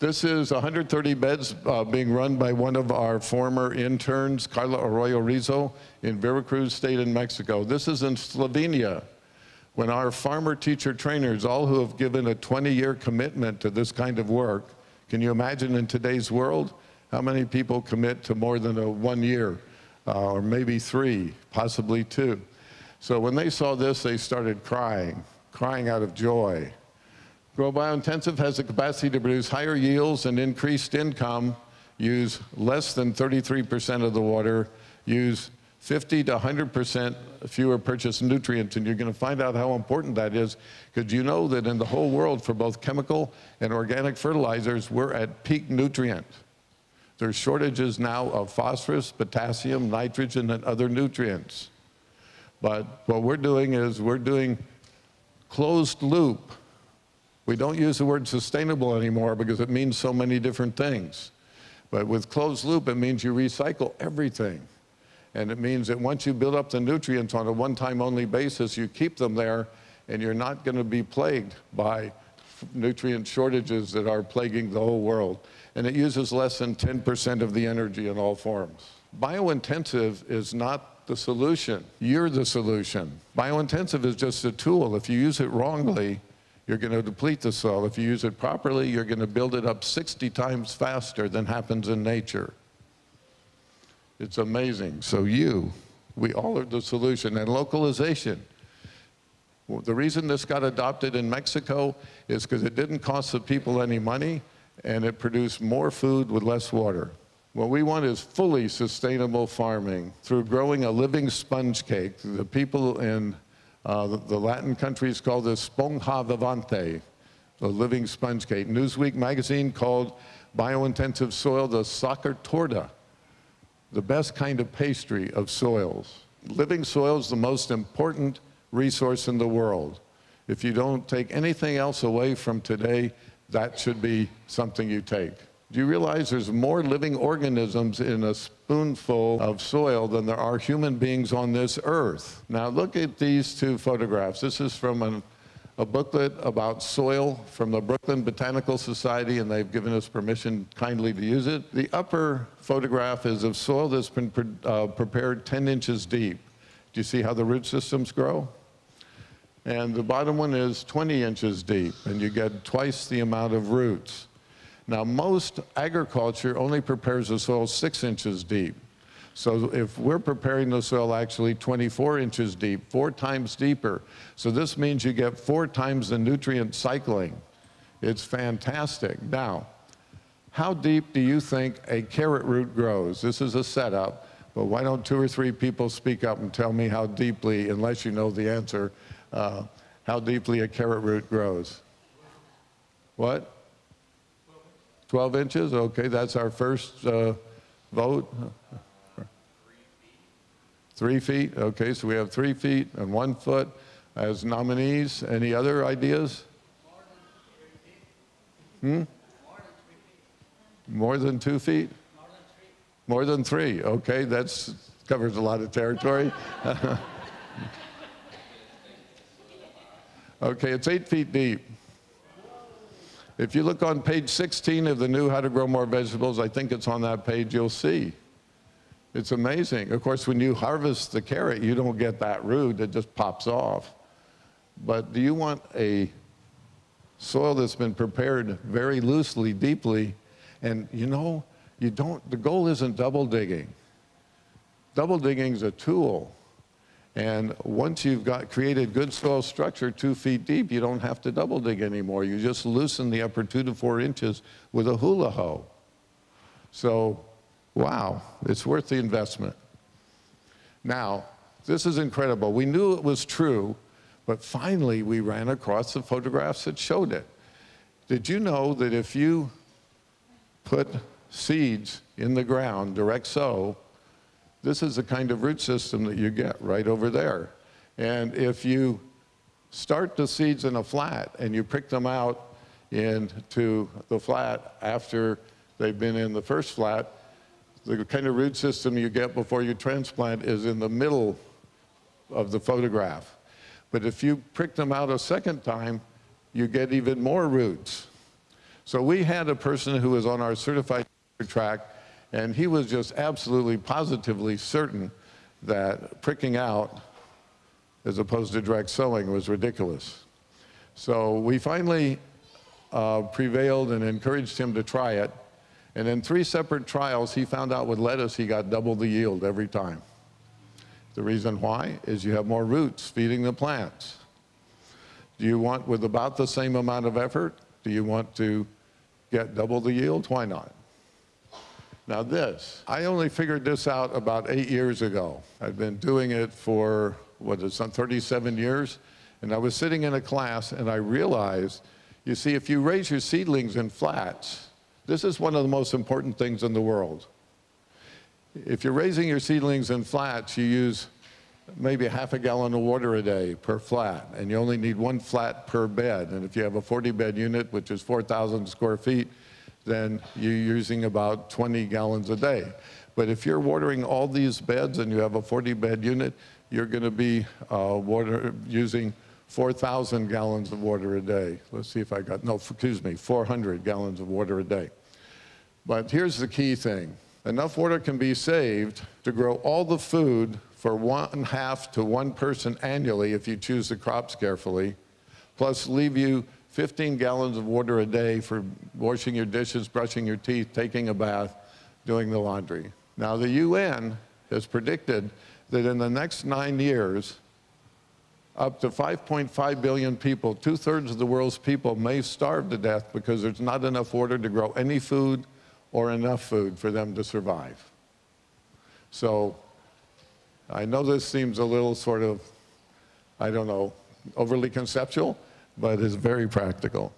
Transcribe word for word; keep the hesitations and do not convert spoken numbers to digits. This is one hundred thirty beds uh, being run by one of our former interns, Carla Arroyo Rizzo, in Veracruz State in Mexico. This is in Slovenia, when our farmer teacher trainers, all who have given a twenty year commitment to this kind of work, can you imagine in today's world how many people commit to more than a one year, uh, or maybe three, possibly two. So when they saw this, they started crying, crying out of joy. Grow Bio-Intensive has the capacity to produce higher yields and increased income, use less than thirty-three percent of the water, use fifty to one hundred percent fewer purchased nutrients, and you're going to find out how important that is, because you know that in the whole world for both chemical and organic fertilizers, we're at peak nutrient. There's shortages now of phosphorus, potassium, nitrogen, and other nutrients. But what we're doing is we're doing closed loop. We don't use the word sustainable anymore because it means so many different things. But with closed loop, it means you recycle everything. And it means that once you build up the nutrients on a one-time only basis, you keep them there, and you're not going to be plagued by nutrient shortages that are plaguing the whole world. And it uses less than ten percent of the energy in all forms. Bio-intensive is not the solution. You're the solution. Bio-intensive is just a tool. If you use it wrongly, you're going to deplete the soil. If you use it properly, you're going to build it up sixty times faster than happens in nature. It's amazing. So you, we all are the solution. And localization. Well, the reason this got adopted in Mexico is because it didn't cost the people any money, and it produced more food with less water. What we want is fully sustainable farming through growing a living sponge cake. The people in Uh, the, the Latin countries call this sponja vivante, the living sponge cake. Newsweek magazine called bio-intensive soil the soccer torta, the best kind of pastry of soils. Living soil is the most important resource in the world. If you don't take anything else away from today, that should be something you take. Do you realize there's more living organisms in a spoonful of soil than there are human beings on this earth? Now look at these two photographs. This is from an, a booklet about soil from the Brooklyn Botanical Society, and they've given us permission kindly to use it. The upper photograph is of soil that's been pre uh, prepared ten inches deep. Do you see how the root systems grow? And the bottom one is twenty inches deep, and you get twice the amount of roots. Now, most agriculture only prepares the soil six inches deep. So if we're preparing the soil actually twenty-four inches deep, four times deeper. So this means you get four times the nutrient cycling. It's fantastic. Now, how deep do you think a carrot root grows? This is a setup, but why don't two or three people speak up and tell me how deeply, unless you know the answer, uh, how deeply a carrot root grows? What? twelve inches, okay, that's our first uh, vote. Three feet. Three feet, okay, so we have three feet and one foot as nominees. Any other ideas? Hmm? More than two feet? More than three, okay, that covers a lot of territory. Okay, it's eight feet deep. If you look on page sixteen of the new How to Grow More Vegetables, I think it's on that page, you'll see. It's amazing. Of course, when you harvest the carrot, you don't get that root, it just pops off. But do you want a soil that's been prepared very loosely, deeply, and you know, you don't, the goal isn't double digging. Double digging is a tool. And once you've got created good soil structure two feet deep, you don't have to double dig anymore. You just loosen the upper two to four inches with a hula hoe. So, wow, it's worth the investment. Now, this is incredible. We knew it was true, but finally we ran across the photographs that showed it. Did you know that if you put seeds in the ground, direct sow, this is the kind of root system that you get right over there. And if you start the seeds in a flat and you prick them out into the flat after they've been in the first flat, the kind of root system you get before you transplant is in the middle of the photograph. But if you prick them out a second time, you get even more roots. So we had a person who was on our certified track, and he was just absolutely positively certain that pricking out as opposed to direct sowing was ridiculous. So we finally uh, prevailed and encouraged him to try it. And in three separate trials, he found out with lettuce, he got double the yield every time. The reason why is you have more roots feeding the plants. Do you want, with about the same amount of effort, do you want to get double the yield? Why not? Now this, I only figured this out about eight years ago. I've been doing it for, what is it, thirty-seven years? And I was sitting in a class and I realized, you see, if you raise your seedlings in flats, this is one of the most important things in the world. If you're raising your seedlings in flats, you use maybe half a gallon of water a day per flat, and you only need one flat per bed. And if you have a forty bed unit, which is four thousand square feet, then you're using about twenty gallons a day. But if you're watering all these beds and you have a forty bed unit, you're gonna be uh, water using four thousand gallons of water a day. Let's see if I got, no, excuse me, four hundred gallons of water a day. But here's the key thing. Enough water can be saved to grow all the food for one half to one person annually if you choose the crops carefully, plus leave you fifteen gallons of water a day for washing your dishes, brushing your teeth, taking a bath, doing the laundry. Now the U N has predicted that in the next nine years, up to five point five billion people, two thirds of the world's people may starve to death because there's not enough water to grow any food or enough food for them to survive. So I know this seems a little sort of, I don't know, overly conceptual, but it's very practical.